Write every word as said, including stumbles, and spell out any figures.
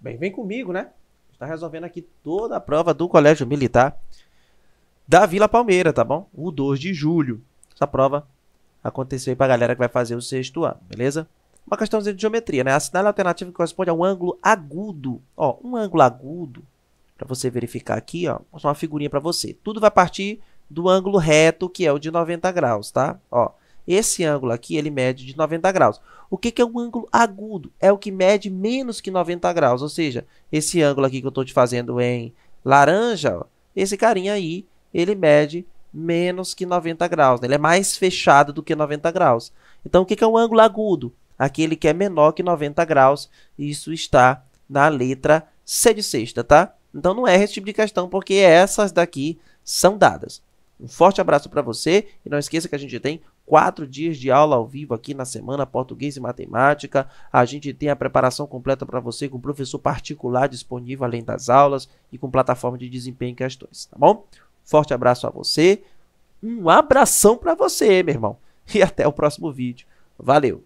Bem, vem comigo, né? Está resolvendo aqui toda a prova do Colégio Militar da Vila Palmeira, tá bom? O dois de julho. Essa prova aconteceu aí pra galera que vai fazer o sexto ano, beleza? Uma questãozinha de geometria, né? Assinale a alternativa que corresponde a um ângulo agudo. Ó, um ângulo agudo, pra você verificar aqui, ó. Vou mostrar uma figurinha pra você. Tudo vai partir do ângulo reto, que é o de noventa graus, tá? Ó, esse ângulo aqui, ele mede de noventa graus. O que que é um ângulo agudo? É o que mede menos que noventa graus, ou seja, esse ângulo aqui que eu tô te fazendo em laranja, ó, esse carinha aí, ele mede menos que noventa graus, né? Ele é mais fechado do que noventa graus. Então, o que que é um ângulo agudo? Aquele que é menor que noventa graus, isso está na letra C de sexta, tá? Então, não é esse tipo de questão, porque essas daqui são dadas. Um forte abraço para você e não esqueça que a gente tem quatro dias de aula ao vivo aqui na semana, português e matemática. A gente tem a preparação completa para você com professor particular disponível além das aulas e com plataforma de desempenho em questões, tá bom? Forte abraço a você, um abração para você, meu irmão. E até o próximo vídeo. Valeu!